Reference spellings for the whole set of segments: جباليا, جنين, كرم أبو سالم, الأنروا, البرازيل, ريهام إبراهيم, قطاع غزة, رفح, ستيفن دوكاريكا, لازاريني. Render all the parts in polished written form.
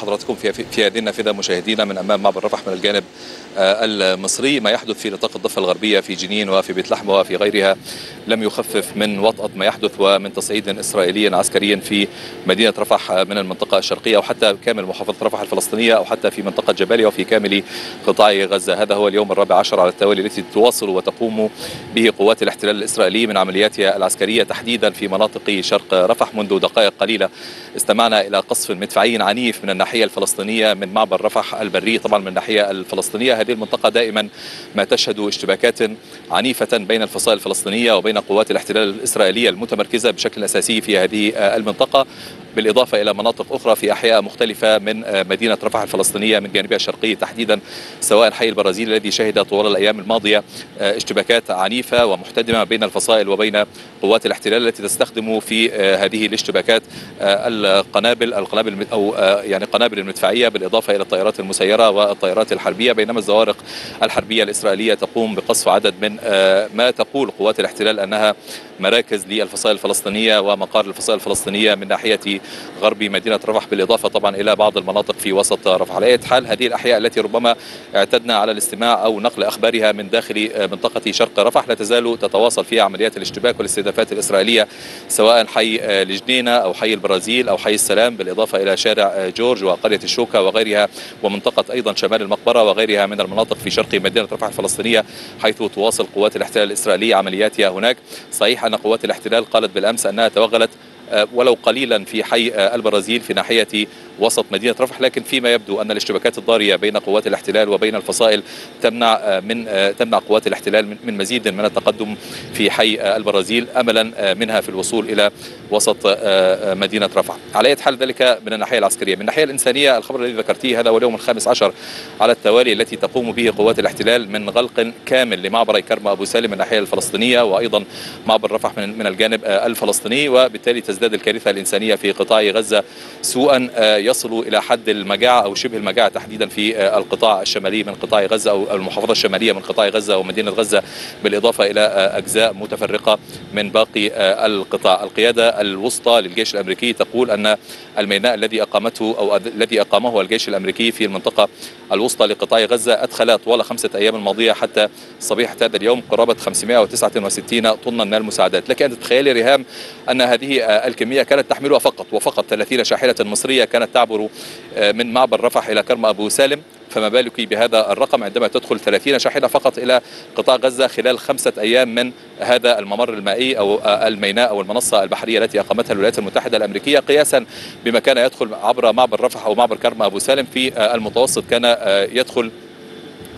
حضراتكم في هذه النافذة مشاهدينا من أمام معبر رفح من الجانب المصري. ما يحدث في نطاق الضفة الغربية في جنين وفي بيت لحم وفي غيرها لم يخفف من وطأة ما يحدث ومن تصعيد إسرائيلي عسكري في مدينة رفح من المنطقة الشرقية وحتى كامل محافظة رفح الفلسطينية أو حتى في منطقة جباليا وفي كامل قطاع غزة. هذا هو اليوم الرابع عشر على التوالي التي تواصل وتقوم به قوات الاحتلال الإسرائيلي من عملياتها العسكرية تحديدا في مناطق شرق رفح. منذ دقائق قليلة استمعنا إلى قصف مدفعي عنيف من الناحية الفلسطينية من معبر رفح البري طبعا من الناحية الفلسطينية. هذه المنطقة دائما ما تشهد اشتباكات عنيفة بين الفصائل الفلسطينية وبين قوات الاحتلال الإسرائيلية المتمركزة بشكل أساسي في هذه المنطقة بالإضافة إلى مناطق أخرى في أحياء مختلفة من مدينة رفح الفلسطينية من جانبها الشرقي تحديدا سواء حي البرازيل الذي شهد طوال الأيام الماضية اشتباكات عنيفة ومحتدمة بين الفصائل وبين قوات الاحتلال التي تستخدم في هذه الاشتباكات القنابل أو يعني قنابل المدفعية بالإضافة إلى الطائرات المسيرة والطائرات الحربية. بينما الزوارق الحربية الإسرائيلية تقوم بقصف عدد من ما تقول قوات الاحتلال أنها مراكز للفصائل الفلسطينية ومقار الفصائل الفلسطينية من ناحية غرب مدينة رفح بالإضافة طبعا إلى بعض المناطق في وسط رفح. على أي حال هذه الأحياء التي ربما اعتدنا على الاستماع أو نقل أخبارها من داخل منطقة شرق رفح لا تزال تتواصل فيها عمليات الاشتباك والاستهدافات الإسرائيلية سواء حي لجنينة أو حي البرازيل أو حي السلام بالإضافة إلى شارع جورج وقرية الشوكة وغيرها ومنطقة أيضا شمال المقبرة وغيرها من المناطق في شرق مدينة رفح الفلسطينية حيث تواصل قوات الاحتلال الإسرائيلية عملياتها هناك. صحيح أن قوات الاحتلال قالت بالأمس أنها توغلت ولو قليلا في حي البرازيل في ناحية وسط مدينة رفح لكن فيما يبدو أن الاشتباكات الضارية بين قوات الاحتلال وبين الفصائل تمنع قوات الاحتلال من مزيد من التقدم في حي البرازيل أملا منها في الوصول إلى وسط مدينة رفح. على أي حال ذلك من الناحية العسكرية. من الناحية الإنسانية الخبر الذي ذكرتيه هذا هو اليوم الخامس عشر على التوالي التي تقوم به قوات الاحتلال من غلق كامل لمعبر كرم أبو سالم من الناحية الفلسطينية وأيضا معبر رفح من الجانب الفلسطيني وبالتالي تزداد الكارثة الإنسانية في قطاع غزة سوءا يصل إلى حد المجاعة أو شبه المجاعة تحديدا في القطاع الشمالي من قطاع غزة أو المحافظة الشمالية من قطاع غزة ومدينة غزة بالإضافة إلى أجزاء متفرقة من باقي القطاع. القيادة الوسطى للجيش الأمريكي تقول أن الميناء الذي أقامته أو الذي أقامه الجيش الأمريكي في المنطقة الوسطى لقطاع غزة أدخل طوال 5 أيام الماضية حتى صبيحة هذا اليوم قرابة 569 طنا من المساعدات. لكن أن تتخيلي ريهام أن هذه الكمية كانت تحملها فقط وفقط 30 شاحنة مصرية كانت تعبر من معبر رفح إلى كرم أبو سالم فما بالك بهذا الرقم عندما تدخل 30 شاحنة فقط إلى قطاع غزة خلال 5 أيام من هذا الممر المائي أو الميناء أو المنصة البحرية التي أقامتها الولايات المتحدة الأمريكية قياسا بما كان يدخل عبر معبر رفح أو معبر كرم أبو سالم في المتوسط كان يدخل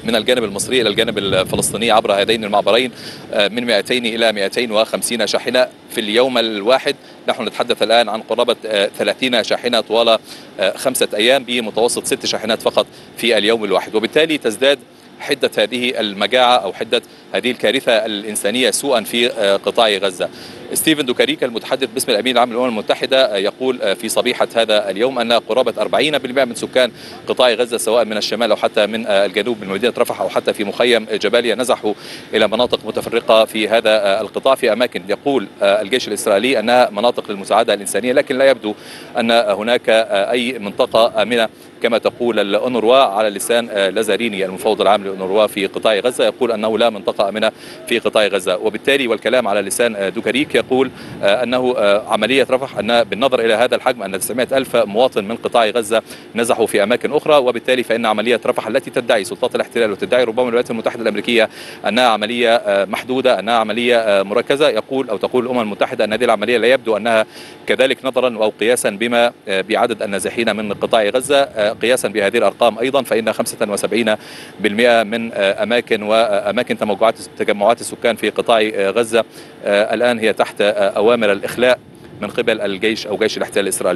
من الجانب المصري إلى الجانب الفلسطيني عبر هذين المعبرين من 200 إلى 250 شاحنة في اليوم الواحد. نحن نتحدث الآن عن قرابة 30 شاحنة طوال 5 أيام بمتوسط 6 شاحنات فقط في اليوم الواحد. وبالتالي تزداد حدة هذه المجاعة أو حدة هذه الكارثة الإنسانية سوءا في قطاع غزة. ستيفن دوكاريكا المتحدث باسم الأمين العام للأمم المتحدة يقول في صبيحة هذا اليوم أن قرابة 40% من سكان قطاع غزة سواء من الشمال أو حتى من الجنوب من مدينة رفح أو حتى في مخيم جباليا نزحوا إلى مناطق متفرقة في هذا القطاع في أماكن يقول الجيش الإسرائيلي أنها مناطق للمساعدة الإنسانية لكن لا يبدو أن هناك أي منطقة آمنة كما تقول الأنروا على لسان لازاريني المفوض العام للأنروا في قطاع غزة يقول أنه لا منطقة آمنة في قطاع غزة. وبالتالي والكلام على لسان دوكاريك يقول أنه عملية رفح أن بالنظر إلى هذا الحجم أن 900,000 مواطن من قطاع غزة نزحوا في أماكن أخرى وبالتالي فإن عملية رفح التي تدعي سلطات الاحتلال وتدعي ربما الولايات المتحدة الأمريكية أنها عملية محدودة أنها عملية مركزة يقول أو تقول الأمم المتحدة أن هذه العملية لا يبدو أنها كذلك نظرا أو قياسا بما بعدد النازحين من قطاع غزة قياسا بهذه الأرقام أيضا فإن 75% من أماكن تجمعات السكان في قطاع غزة الآن هي تحت أوامر الإخلاء من قبل الجيش أو جيش الاحتلال الإسرائيلي.